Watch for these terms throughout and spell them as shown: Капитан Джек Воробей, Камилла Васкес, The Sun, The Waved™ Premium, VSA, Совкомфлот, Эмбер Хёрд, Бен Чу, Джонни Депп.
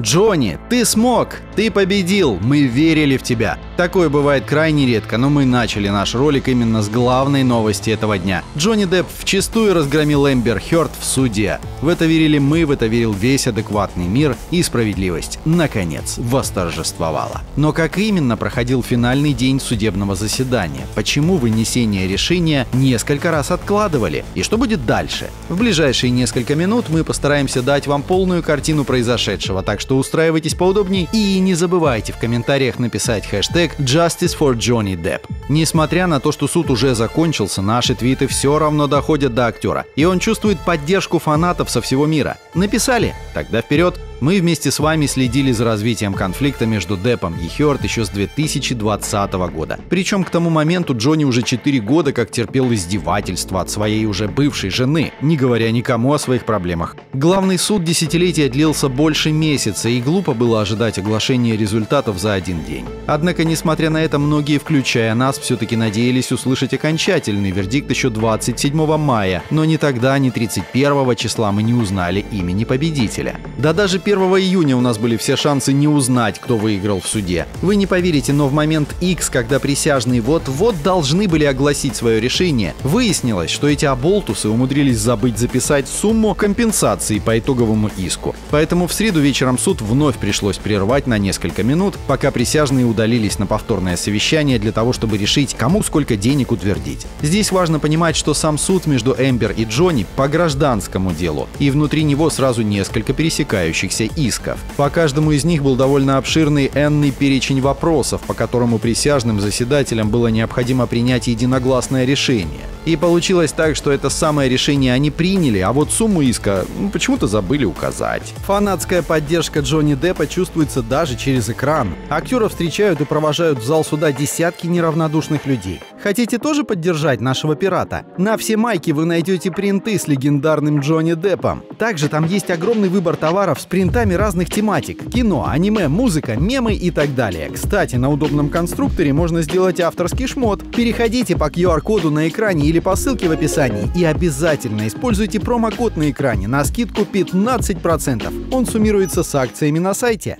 Джонни, ты смог, ты победил, мы верили в тебя. Такое бывает крайне редко, но мы начали наш ролик именно с главной новости этого дня. Джонни Депп вчистую разгромил Эмбер Хёрд в суде. В это верили мы, в это верил весь адекватный мир, и справедливость, наконец, восторжествовала. Но как именно проходил финальный день судебного заседания? Почему вынесение решения несколько раз откладывали? И что будет дальше? В ближайшие несколько минут мы постараемся дать вам полную картину произошедшего, так что устраивайтесь поудобнее и не забывайте в комментариях написать хэштег Justice for Johnny Depp. Несмотря на то, что суд уже закончился, наши твиты все равно доходят до актера, и он чувствует поддержку фанатов со всего мира. Написали? Тогда вперед! Мы вместе с вами следили за развитием конфликта между Деппом и Хёрд еще с 2020 года. Причем к тому моменту Джонни уже 4 года как терпел издевательства от своей уже бывшей жены, не говоря никому о своих проблемах. Главный суд десятилетия длился больше месяца, и глупо было ожидать оглашения результатов за один день. Однако, несмотря на это, многие, включая нас, все-таки надеялись услышать окончательный вердикт еще 27 мая, но ни тогда, ни 31 числа мы не узнали имени победителя. Да даже 1 июня у нас были все шансы не узнать, кто выиграл в суде. Вы не поверите, но в момент X, когда присяжные вот-вот должны были огласить свое решение, выяснилось, что эти оболтусы умудрились забыть записать сумму компенсации по итоговому иску. Поэтому в среду вечером суд вновь пришлось прервать на несколько минут, пока присяжные удалились на повторное совещание для того, чтобы решить, кому сколько денег утвердить. Здесь важно понимать, что сам суд между Эмбер и Джонни по гражданскому делу, и внутри него сразу несколько пересекающихся исков. По каждому из них был довольно обширный энный перечень вопросов, по которому присяжным заседателям было необходимо принять единогласное решение. И получилось так, что это самое решение они приняли, а вот сумму иска почему-то забыли указать. Фанатская поддержка Джонни Деппа чувствуется даже через экран. Актера встречают и провожают в зал суда десятки неравнодушных людей. Хотите тоже поддержать нашего пирата? На все майки вы найдете принты с легендарным Джонни Деппом. Также там есть огромный выбор товаров с принтами разных тематик: кино, аниме, музыка, мемы и так далее. Кстати, на удобном конструкторе можно сделать авторский шмот. Переходите по QR-коду на экране или по ссылке в описании и обязательно используйте промокод на экране на скидку 15%. Он суммируется с акциями на сайте.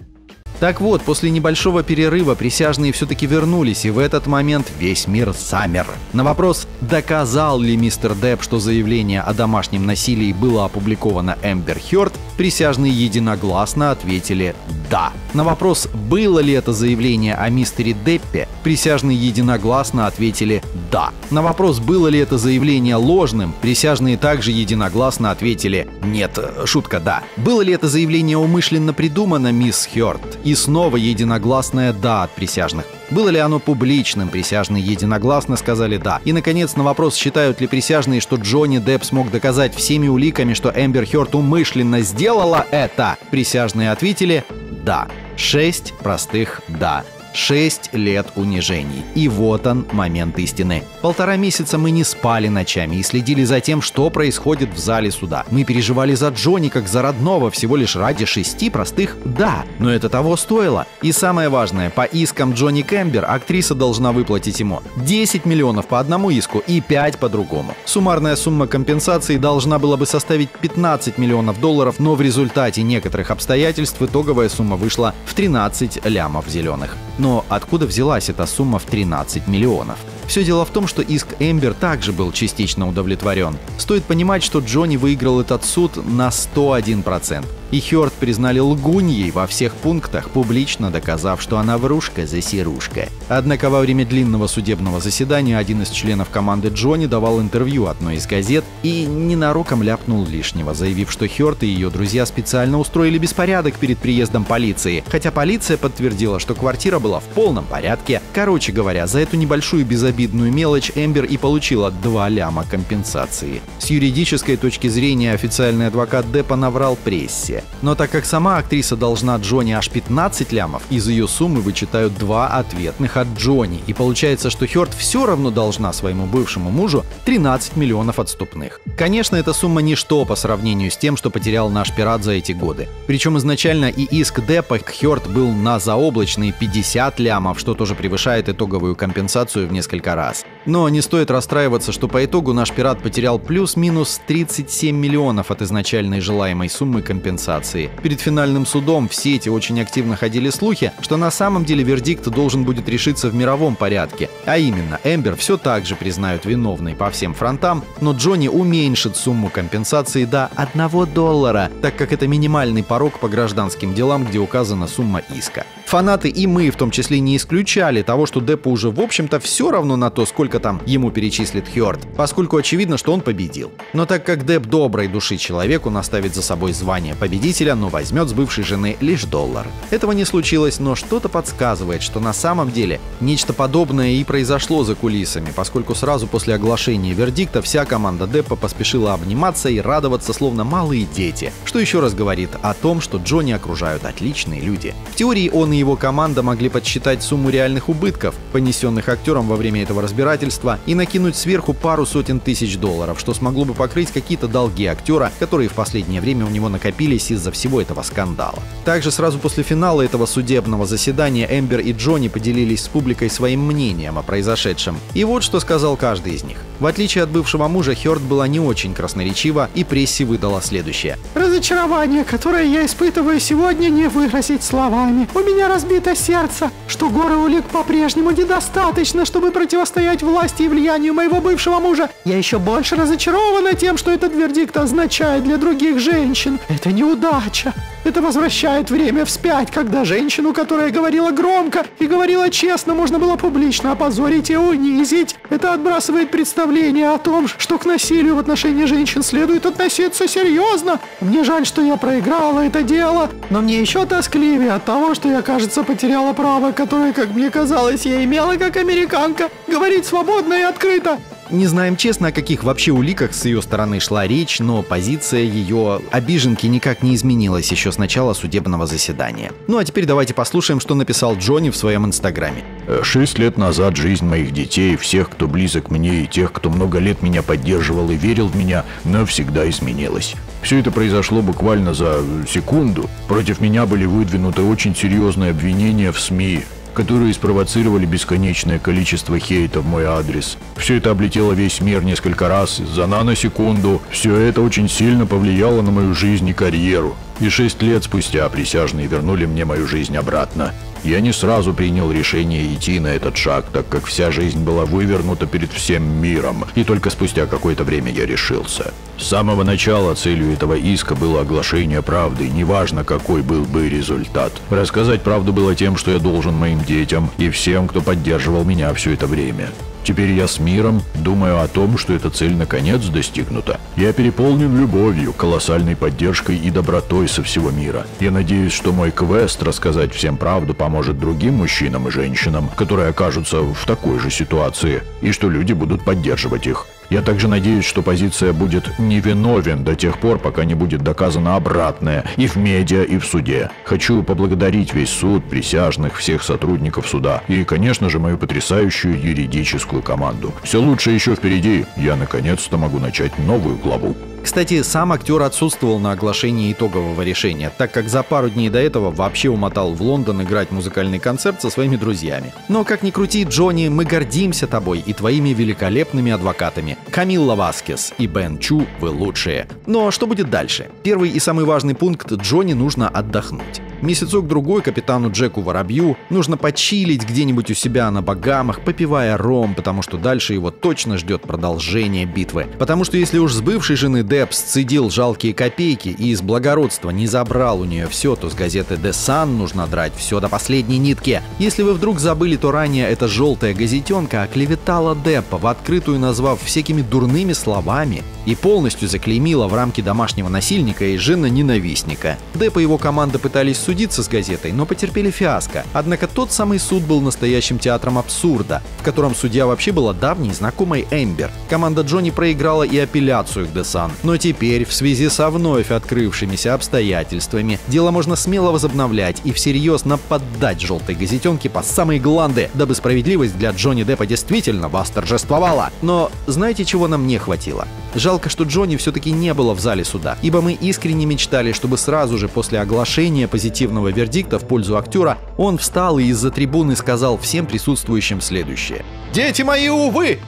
Так вот, после небольшого перерыва присяжные все-таки вернулись, и в этот момент весь мир замер. На вопрос, доказал ли мистер Депп, что заявление о домашнем насилии было опубликовано Эмбер Хёрд, присяжные единогласно ответили «да». На вопрос, было ли это заявление о мистере Деппе, присяжные единогласно ответили «да». На вопрос, было ли это заявление ложным, присяжные также единогласно ответили «нет, шутка, да». Было ли это заявление умышленно придумано, мисс Хёрд? И снова единогласное «да» от присяжных. Было ли оно публичным? Присяжные единогласно сказали «да». И, наконец, на вопрос, считают ли присяжные, что Джонни Депп смог доказать всеми уликами, что Эмбер Хёрд умышленно сделала это, присяжные ответили «да». 6 простых «да». 6 лет унижений. И вот он, момент истины. 1,5 месяца мы не спали ночами и следили за тем, что происходит в зале суда. Мы переживали за Джонни как за родного всего лишь ради 6 простых «да». Но это того стоило. И самое важное, по искам Джонни Кэмбер актриса должна выплатить ему 10 миллионов по одному иску и 5 по другому. Суммарная сумма компенсации должна была бы составить 15 миллионов долларов, но в результате некоторых обстоятельств итоговая сумма вышла в 13 лямов зеленых. Но откуда взялась эта сумма в 13 миллионов? Все дело в том, что иск Эмбер также был частично удовлетворен. Стоит понимать, что Джонни выиграл этот суд на 101%. И Хёрд признали лгуньей во всех пунктах, публично доказав, что она врушка-засирушка. Однако во время длинного судебного заседания один из членов команды Джонни давал интервью одной из газет и ненароком ляпнул лишнего, заявив, что Хёрд и ее друзья специально устроили беспорядок перед приездом полиции, хотя полиция подтвердила, что квартира была в полном порядке. Короче говоря, за эту небольшую безобидную мелочь Эмбер и получила 2 ляма компенсации. С юридической точки зрения официальный адвокат Деппа наврал прессе. Но так как сама актриса должна Джонни аж 15 лямов, из ее суммы вычитают 2 ответных от Джонни. И получается, что Хёрд все равно должна своему бывшему мужу 13 миллионов отступных. Конечно, эта сумма ничто по сравнению с тем, что потерял наш пират за эти годы. Причем изначально и иск Деппа к Хёрд был на заоблачные 50 лямов, что тоже превышает итоговую компенсацию в несколько раз. Но не стоит расстраиваться, что по итогу наш пират потерял плюс-минус 37 миллионов от изначальной желаемой суммы компенсации. Перед финальным судом в сети очень активно ходили слухи, что на самом деле вердикт должен будет решиться в мировом порядке. А именно, Эмбер все так же признают виновной по всем фронтам, но Джонни уменьшит сумму компенсации до $1, так как это минимальный порог по гражданским делам, где указана сумма иска. Фанаты и мы в том числе не исключали того, что Деппу уже в общем-то все равно на то, сколько там ему перечислит Хёрд, поскольку очевидно, что он победил. Но так как Депп доброй души человек, он оставит за собой звание победителя, но возьмет с бывшей жены лишь $. Этого не случилось, но что-то подсказывает, что на самом деле нечто подобное и произошло за кулисами, поскольку сразу после оглашения вердикта вся команда Деппа поспешила обниматься и радоваться, словно малые дети, что еще раз говорит о том, что Джонни окружают отличные люди. В теории он и его команда могли подсчитать сумму реальных убытков, понесенных актером во время этого разбирательства, и накинуть сверху пару сотен тысяч $, что смогло бы покрыть какие-то долги актера, которые в последнее время у него накопились из-за всего этого скандала. Также сразу после финала этого судебного заседания Эмбер и Джонни поделились с публикой своим мнением о произошедшем. И вот что сказал каждый из них. В отличие от бывшего мужа, Хёрд была не очень красноречива и прессе выдала следующее. «Разочарование, которое я испытываю сегодня, не выразить словами. У меня разбито сердце, что горы улик по-прежнему недостаточно, чтобы противостоять власти и влиянию моего бывшего мужа. Я еще больше разочарована тем, что этот вердикт означает для других женщин. Это неудача. Это возвращает время вспять, когда женщину, которая говорила громко и говорила честно, можно было публично опозорить и унизить. Это отбрасывает представление о том, что к насилию в отношении женщин следует относиться серьезно. Мне жаль, что я проиграла это дело, но мне еще тоскливее от того, что я, кажется, потеряла право, которое, как мне казалось, я имела как американка, говорить свободно и открыто». Не знаем честно, о каких вообще уликах с ее стороны шла речь, но позиция ее обиженки никак не изменилась еще с начала судебного заседания. Ну а теперь давайте послушаем, что написал Джонни в своем инстаграме. 6 лет назад жизнь моих детей, всех, кто близок мне и тех, кто много лет меня поддерживал и верил в меня, навсегда изменилась. Все это произошло буквально за секунду. Против меня были выдвинуты очень серьезные обвинения в СМИ, которые спровоцировали бесконечное количество хейта в мой адрес. Все это облетело весь мир несколько раз за наносекунду. Все это очень сильно повлияло на мою жизнь и карьеру. И 6 лет спустя присяжные вернули мне мою жизнь обратно. Я не сразу принял решение идти на этот шаг, так как вся жизнь была вывернута перед всем миром, и только спустя какое-то время я решился. С самого начала целью этого иска было оглашение правды, неважно какой был бы результат. Рассказать правду было тем, что я должен моим детям и всем, кто поддерживал меня все это время. Теперь я с миром думаю о том, что эта цель наконец достигнута. Я переполнен любовью, колоссальной поддержкой и добротой со всего мира. Я надеюсь, что мой квест рассказать всем правду поможет другим мужчинам и женщинам, которые окажутся в такой же ситуации, и что люди будут поддерживать их. Я также надеюсь, что позиция будет невиновен до тех пор, пока не будет доказано обратное и в медиа, и в суде. Хочу поблагодарить весь суд, присяжных, всех сотрудников суда и, конечно же, мою потрясающую юридическую команду. Все лучшее еще впереди. Я наконец-то могу начать новую главу. Кстати, сам актер отсутствовал на оглашении итогового решения, так как за пару дней до этого вообще умотал в Лондон играть музыкальный концерт со своими друзьями. Но как ни крути, Джонни, мы гордимся тобой и твоими великолепными адвокатами. Камилла Васкес и Бен Чу, вы лучшие. Но что будет дальше? Первый и самый важный пункт: Джонни нужно отдохнуть. Месяцок-другой капитану Джеку Воробью нужно почилить где-нибудь у себя на Багамах, попивая ром, потому что дальше его точно ждет продолжение битвы. Потому что если уж с бывшей жены Депп сцедил жалкие копейки и из благородства не забрал у нее все, то с газеты The Sun нужно драть все до последней нитки. Если вы вдруг забыли, то ранее эта желтая газетенка оклеветала Деппа в открытую, назвав всякими дурными словами, и полностью заклеймила в рамки домашнего насильника и жена-ненавистника. Депп и его команда пытались судиться с газетой, но потерпели фиаско. Однако тот самый суд был настоящим театром абсурда, в котором судья вообще была давней знакомой Эмбер. Команда Джонни проиграла и апелляцию к The Sun, Но теперь, в связи со вновь открывшимися обстоятельствами, дело можно смело возобновлять и всерьез нападать желтой газетенке по самые гланды, дабы справедливость для Джонни Деппа действительно восторжествовала. Но знаете, чего нам не хватило? Жалко, что Джонни все-таки не было в зале суда, ибо мы искренне мечтали, чтобы сразу же после оглашения позитивного вердикта в пользу актера он встал и из-за трибуны сказал всем присутствующим следующее. «Дети мои, увы!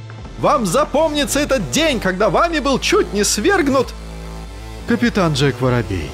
Вам запомнится этот день, когда вами был чуть не свергнут...» Капитан Джек Воробей.